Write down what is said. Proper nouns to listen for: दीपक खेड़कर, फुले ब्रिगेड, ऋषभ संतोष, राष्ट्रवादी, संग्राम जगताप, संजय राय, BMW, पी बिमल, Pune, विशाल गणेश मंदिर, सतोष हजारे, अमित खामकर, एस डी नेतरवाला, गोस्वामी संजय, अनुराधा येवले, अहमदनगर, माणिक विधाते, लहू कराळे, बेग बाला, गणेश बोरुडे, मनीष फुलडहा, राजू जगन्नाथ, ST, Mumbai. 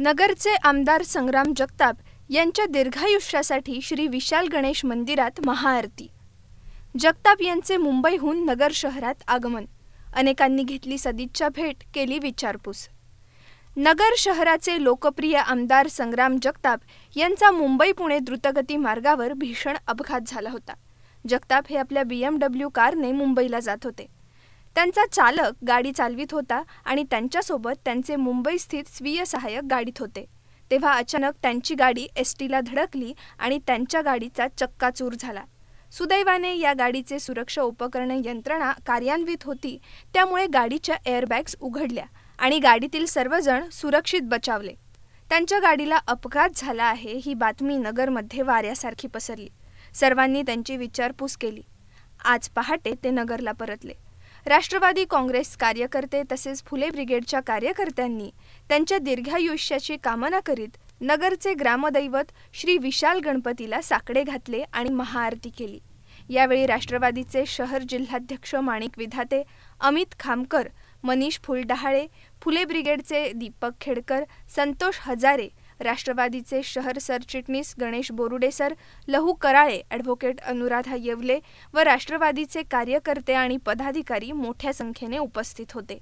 नगरचे आमदार संग्राम जगताप यांच्या दीर्घायुष्यासाठी श्री विशाल गणेश मंदिरात महाआरती। जगताप यांचे मुंबईहून नगर शहरात आगमन, अनेकांनी घेतली सदिच्छा भेट, केली विचारपूस। नगर शहराचे लोकप्रिय आमदार संग्राम जगताप यांचा मुंबई पुणे द्रुतगती मार्गावर भीषण अपघात झाला होता। जगताप हे आपल्या BMW कारने मुंबईला जात होते। त्यांचा चालक गाडी चालवित होता आणि त्यांच्यासोबत त्यांचे मुंबई स्थित स्वीय सहायक गाडीत होते, तेव्हा अचानक त्यांची गाडी STला धडकली आणि त्यांच्या गाडीचा चक्काचूर झाला। सुदैवाने या गाडीचे सुरक्षा उपकरणे यंत्रणा कार्यान्वित होती, त्यामुळे गाडीच्या एअरबॅग्स उघडल्या आणि गाडीतील सर्वजण सुरक्षित बचावले। त्यांच्या गाडीला अपघात झाला आहे ही बातमी नगरमध्ये वाऱ्यासारखी पसरली। सर्वांनी त्यांची विचारपूस केली। आज पहाटे ते नगरला परतले। राष्ट्रवादी काँग्रेस कार्यकर्ते तसेच फुले ब्रिगेडच्या कार्यकर्त्यांनी त्यांच्या दीर्घायुष्याची कामना करीत नगरचे ग्रामदैवत श्री विशाल गणपतीला साकडे घातले आणि महाआरती केली। यावेळी राष्ट्रवादीचे शहर जिल्हाध्यक्ष माणिक विधाते, अमित खामकर, मनीष फुलडहा, फुले ब्रिगेडचे दीपक खेड़कर, सतोष हजारे, राष्ट्रवादीचे शहर सरचिटणीस गणेश बोरुडे सर, लहू कराळे, ॲडव्होकेट अनुराधा येवले व राष्ट्रवादीचे कार्यकर्ते आणि पदाधिकारी मोठ्या संख्येने उपस्थित होते।